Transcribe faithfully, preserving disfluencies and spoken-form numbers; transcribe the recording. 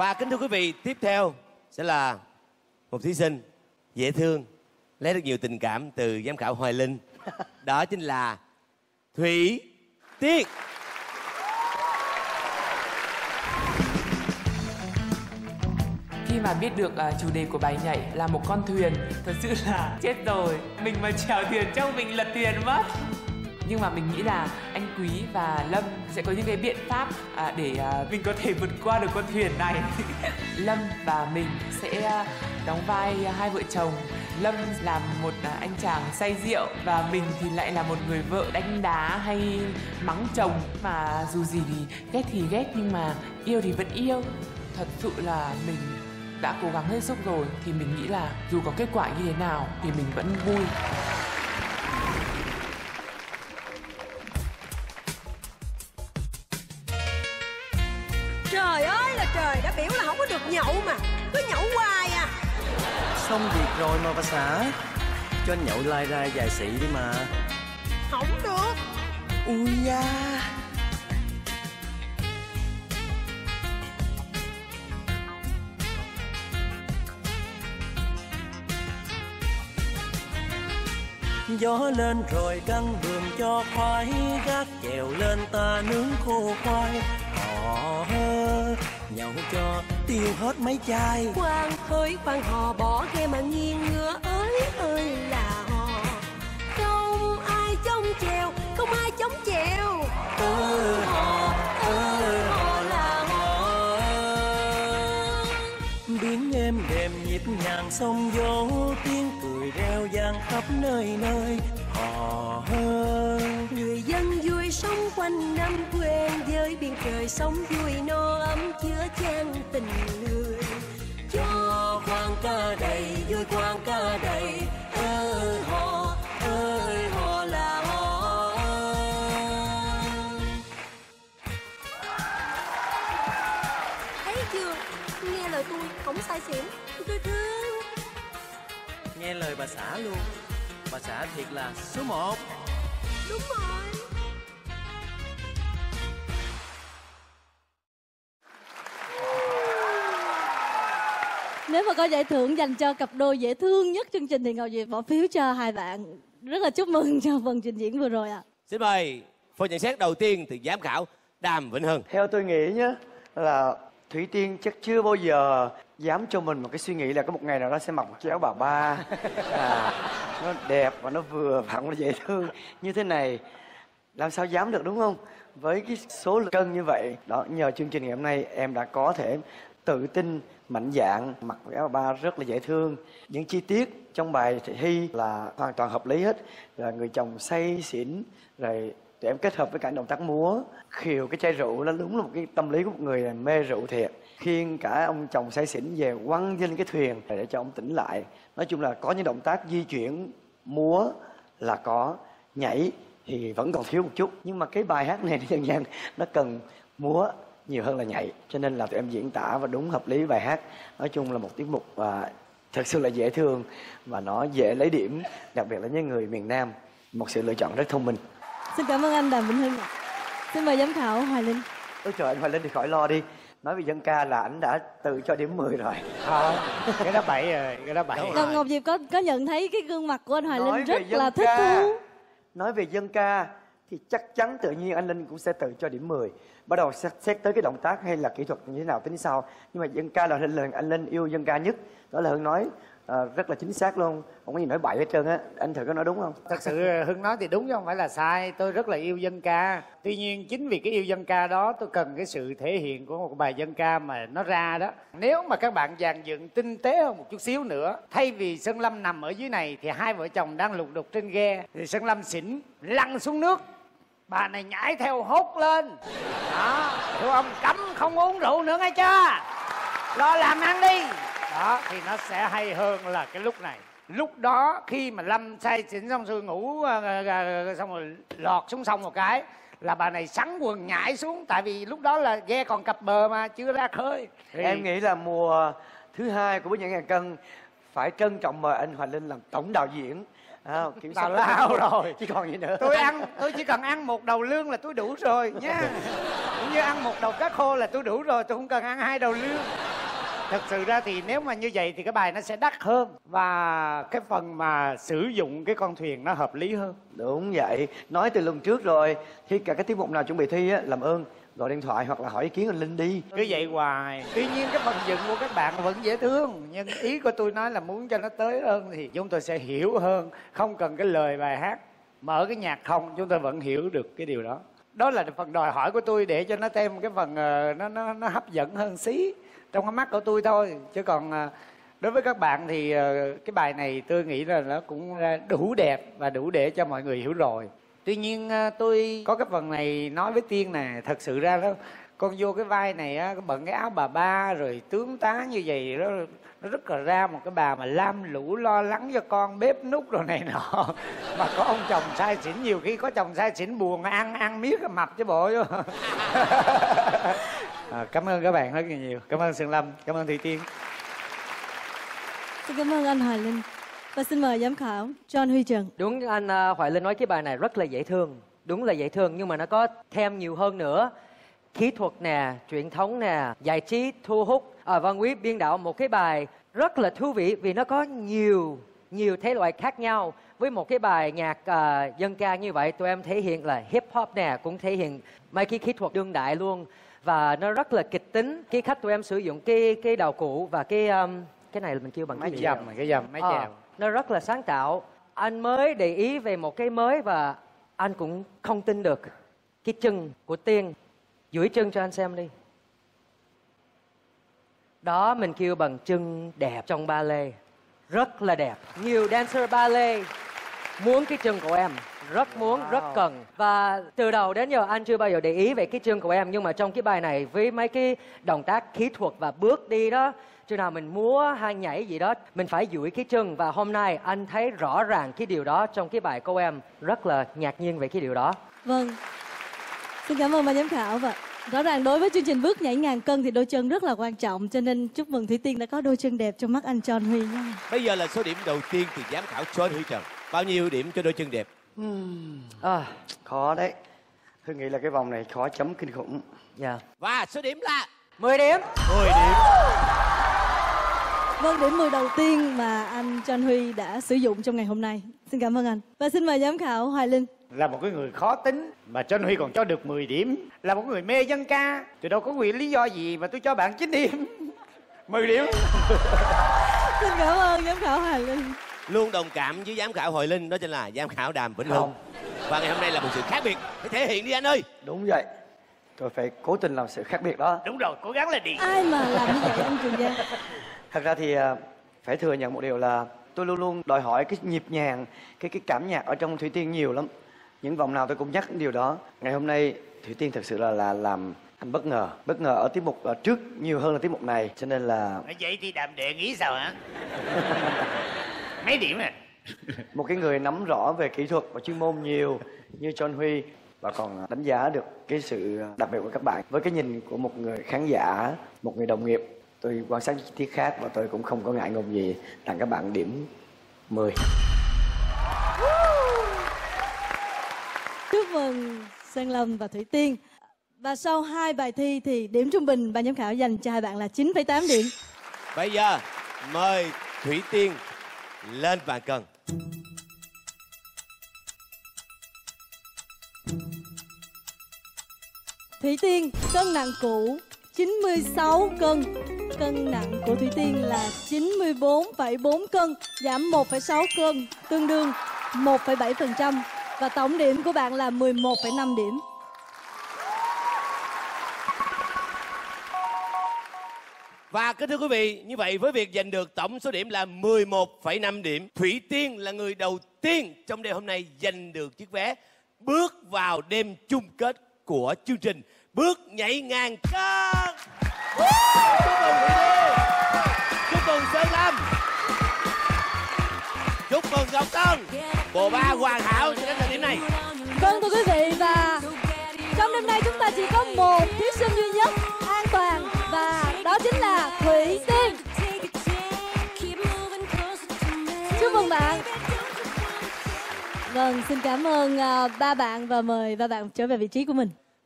Và kính thưa quý vị, tiếp theo sẽ là một thí sinh dễ thương, lấy được nhiều tình cảm từ giám khảo Hoài Linh. Đó chính là Thủy Tiên. Khi mà biết được uh, chủ đề của bài nhảy là một con thuyền, thật sự là chết rồi. Mình mà chèo thuyền trong mình lật thuyền mất. Nhưng mà mình nghĩ là anh Quý và Lâm sẽ có những cái biện pháp uh, để uh, mình có thể vượt qua được con thuyền này. Lâm và mình sẽ uh, đóng vai uh, hai vợ chồng. Lâm là một uh, anh chàng say rượu và mình thì lại là một người vợ đánh đá hay mắng chồng. Mà dù gì thì ghét thì ghét nhưng mà yêu thì vẫn yêu. Thật sự là mình đã cố gắng hết sức rồi thì mình nghĩ là dù có kết quả như thế nào thì mình vẫn vui. Trời ơi là trời, đã biểu là không có được nhậu mà cứ nhậu hoài à. Xong việc rồi mà bà xã, cho anh nhậu lai ra dài xị đi mà. Không được. Ui da. Gió lên rồi căng buồm cho khoái, gác chèo lên ta nướng khô khoai. Họ hơ nhậu cho tiêu hết mấy chai. Khoan hỡi khoan hò bỏ ghe mà nghiêng ngựa ơi ơi là hò. Không ai chống chèo, không ai chống chèo. Ơ hò, ơ hò là hò. Biến êm đềm nhịp nhàng sông vô tiếng reo vang khắp nơi nơi. Hò hơ người dân vui sống quanh năm, quen với biển trời sống vui no ấm chứa chan tình người. Cho khoang ca đầy vui khoang ca đầy. Ơ hò ơi hò là hò. Thấy chưa, nghe lời tôi không sai xỉn. Tôi thương. Nghe lời bà xã luôn. Bà xã thiệt là số một. Đúng rồi. Nếu mà có giải thưởng dành cho cặp đôi dễ thương nhất chương trình thì Ngọc Diệp bỏ phiếu cho hai bạn. Rất là chúc mừng cho phần trình diễn vừa rồi ạ. À. Xin mời phần nhận xét đầu tiên từ giám khảo Đàm Vĩnh Hưng. Theo tôi nghĩ nhé, là Thủy Tiên chắc chưa bao giờ dám cho mình một cái suy nghĩ là có một ngày nào đó sẽ mặc một chiếc áo bà ba à, nó đẹp và nó vừa vặn, nó dễ thương như thế này, làm sao dám được, đúng không? Với cái số cân như vậy đó, nhờ chương trình ngày hôm nay em đã có thể tự tin, mạnh dạn mặc một áo bà ba rất là dễ thương. Những chi tiết trong bài thể thi là hoàn toàn hợp lý hết, là người chồng say xỉn rồi tụi em kết hợp với cả động tác múa, khiều cái chai rượu. Nó đúng là một cái tâm lý của một người mê rượu thiệt. Khiêng cả ông chồng say xỉn về quăng lên cái thuyền để cho ông tỉnh lại. Nói chung là có những động tác di chuyển, múa là có, nhảy thì vẫn còn thiếu một chút. Nhưng mà cái bài hát này dân gian nó cần múa nhiều hơn là nhảy, cho nên là tụi em diễn tả và đúng hợp lý bài hát. Nói chung là một tiết mục và thật sự là dễ thương và nó dễ lấy điểm, đặc biệt là những người miền Nam. Một sự lựa chọn rất thông minh. Xin cảm ơn anh Đàm Vĩnh Hưng ạ. Xin mời giám khảo Hoài Linh. Ôi trời, anh Hoài Linh thì khỏi lo đi. Nói về dân ca là anh đã tự cho điểm mười rồi. Không, cái đó bậy rồi, cái đó bậy. Còn Ngọc Diệp có có nhận thấy cái gương mặt của anh Hoài Linh rất là thích thú. Nói về dân ca thì chắc chắn tự nhiên anh Linh cũng sẽ tự cho điểm mười. Bắt đầu xét tới cái động tác hay là kỹ thuật như thế nào tính sau. Nhưng mà dân ca là anh Linh yêu dân ca nhất. Đó là Hưng nói à, rất là chính xác luôn, không có gì nói bậy hết trơn á. Anh thử có nói đúng không? Thật sự Hưng nói thì đúng chứ không phải là sai. Tôi rất là yêu dân ca. Tuy nhiên chính vì cái yêu dân ca đó, tôi cần cái sự thể hiện của một bài dân ca mà nó ra đó. Nếu mà các bạn dàn dựng tinh tế hơn một chút xíu nữa, thay vì Sơn Lâm nằm ở dưới này thì hai vợ chồng đang lục đục trên ghe, thì Sơn Lâm xỉn lăn xuống nước, bà này nhảy theo hốt lên đó, hiểu không? Cấm không uống rượu nữa nghe chưa, lo làm ăn đi. Đó, thì nó sẽ hay hơn là cái lúc này. Lúc đó khi mà Lâm say xỉn xong rồi ngủ xong rồi lọt xuống sông một cái là bà này sắn quần nhảy xuống. Tại vì lúc đó là ghe còn cặp bờ mà chưa ra khơi thì... Em nghĩ là mùa thứ hai của bức nhảy ngàn cân phải trân trọng mời anh Hoài Linh làm tổng đạo diễn. À, kiểu tào lao rồi chứ còn gì nữa. Tôi ăn, tôi chỉ cần ăn một đầu lương là tôi đủ rồi nha. Cũng như ăn một đầu cá khô là tôi đủ rồi, tôi không cần ăn hai đầu lương. Thật sự ra thì nếu mà như vậy thì cái bài nó sẽ đắt hơn, và cái phần mà sử dụng cái con thuyền nó hợp lý hơn. Đúng vậy, nói từ lần trước rồi. Khi cả cái tiết mục nào chuẩn bị thi á, làm ơn gọi điện thoại hoặc là hỏi ý kiến anh Linh đi. Cứ vậy hoài. Tuy nhiên cái phần dựng của các bạn vẫn dễ thương, nhưng ý của tôi nói là muốn cho nó tới hơn thì chúng tôi sẽ hiểu hơn. Không cần cái lời bài hát, mở cái nhạc không, chúng tôi vẫn hiểu được cái điều đó. Đó là phần đòi hỏi của tôi, để cho nó thêm cái phần nó nó, nó hấp dẫn hơn xí trong cái mắt của tôi thôi. Chứ còn đối với các bạn thì cái bài này tôi nghĩ là nó cũng đủ đẹp và đủ để cho mọi người hiểu rồi. Tuy nhiên tôi có cái phần này nói với Tiên nè, thật sự ra đó, con vô cái vai này á, bận cái áo bà ba rồi tướng tá như vậy đó, nó rất là ra một cái bà mà lam lũ lo lắng cho con, bếp nút rồi này nọ. Mà có ông chồng say xỉn, nhiều khi có chồng say xỉn buồn ăn ăn miết mập chứ bộ. À, cảm ơn các bạn rất là nhiều. Cảm ơn Sơn Lâm, cảm ơn Thủy Tiên. Xin cảm ơn anh Hoài Linh. Và xin mời giám khảo John Huy Trần. Đúng, anh Hoài Linh nói cái bài này rất là dễ thương. Đúng là dễ thương, nhưng mà nó có thêm nhiều hơn nữa. Kỹ thuật nè, truyền thống nè, giải trí, thu hút. À, Văn Quý biên đạo một cái bài rất là thú vị, vì nó có nhiều nhiều thể loại khác nhau. Với một cái bài nhạc uh, dân ca như vậy, tụi em thể hiện là hip hop nè, cũng thể hiện mấy cái kỹ thuật đương đại luôn. Và nó rất là kịch tính. Khi khách tụi em sử dụng cái cái đạo cụ và cái um, cái này mình kêu bằng cái dầm, cái dầm, máy chèo. À, nó rất là sáng tạo. Anh mới để ý về một cái mới và anh cũng không tin được. Cái chân của Tiên, duỗi chân cho anh xem đi. Đó mình kêu bằng chân đẹp trong ballet. Rất là đẹp. Nhiều dancer ballet muốn cái chân của em, rất muốn, wow, rất cần. Và từ đầu đến giờ anh chưa bao giờ để ý về cái chân của em, nhưng mà trong cái bài này với mấy cái động tác kỹ thuật và bước đi đó, chừng nào mình múa hay nhảy gì đó mình phải duỗi cái chân, và hôm nay anh thấy rõ ràng cái điều đó trong cái bài của em, rất là ngạc nhiên về cái điều đó. Vâng, xin cảm ơn ban giám khảo. Và rõ ràng đối với chương trình BẠC Nhảy Ngàn Cân thì đôi chân rất là quan trọng, cho nên chúc mừng Thủy Tiên đã có đôi chân đẹp trong mắt anh John Huy nha. Bây giờ là số điểm đầu tiên từ giám khảo John Huy Trần. Bao nhiêu điểm cho đôi chân đẹp? Uhm. À, khó đấy. Tôi nghĩ là cái vòng này khó chấm kinh khủng. Dạ. Và số điểm là mười điểm. mười điểm. Vâng, điểm mười đầu tiên mà anh John Huy đã sử dụng trong ngày hôm nay. Xin cảm ơn anh. Và xin mời giám khảo Hoài Linh. Là một cái người khó tính mà John Huy còn cho được mười điểm. Là một người mê dân ca, tôi đâu có quyền lý do gì mà tôi cho bạn chín điểm. mười điểm. Xin cảm ơn giám khảo Hoài Linh. Luôn đồng cảm với giám khảo Hoài Linh, đó chính là giám khảo Đàm Vĩnh Hưng. Và ngày hôm nay là một sự khác biệt, phải thể hiện đi anh ơi. Đúng vậy, tôi phải cố tình làm sự khác biệt đó. Đúng rồi, cố gắng là đi. Ai mà làm như vậy anh Trường Giang? Thật ra thì phải thừa nhận một điều là tôi luôn luôn đòi hỏi cái nhịp nhàng, cái cái cảm nhạc ở trong Thủy Tiên nhiều lắm. Những vòng nào tôi cũng nhắc điều đó. Ngày hôm nay Thủy Tiên thật sự là là làm anh bất ngờ, bất ngờ ở tiết mục trước nhiều hơn là tiết mục này, cho nên là. Vậy thì Đàm Đệ nghĩ sao hả? Mấy điểm này? Một cái người nắm rõ về kỹ thuật và chuyên môn nhiều như John Huy, và còn đánh giá được cái sự đặc biệt của các bạn với cái nhìn của một người khán giả, một người đồng nghiệp. Tôi quan sát chi tiết khác và tôi cũng không có ngại ngùng gì tặng các bạn điểm mười. Chúc mừng Sơn Lâm và Thủy Tiên. Và sau hai bài thi thì điểm trung bình ban giám khảo dành cho hai bạn là chín phẩy tám điểm. Bây giờ mời Thủy Tiên lên bàn cân. Thủy Tiên cân nặng cũ chín mươi sáu cân. Cân nặng của Thủy Tiên là chín mươi bốn phẩy bốn cân, giảm một phẩy sáu cân, tương đương một phẩy bảy phần trăm. Và tổng điểm của bạn là mười một phẩy năm điểm. Và kính thưa quý vị, như vậy với việc giành được tổng số điểm là mười một phẩy năm điểm, Thủy Tiên là người đầu tiên trong đêm hôm nay giành được chiếc vé bước vào đêm chung kết của chương trình BẠC Nhảy Ngàn Cân. Chúc mừng Thủy Tiên, chúc mừng Sơn Lâm, chúc mừng Ngọc Tân. Bộ ba hoàn hảo cho đến thời điểm này. Vâng thưa quý vị, và trong đêm nay chúng ta chỉ có một thí sinh duy nhất an toàn, và đó chính là Thủy Tiên. Chúc mừng bạn. Vâng, xin cảm ơn uh, ba bạn và mời ba bạn trở về vị trí của mình.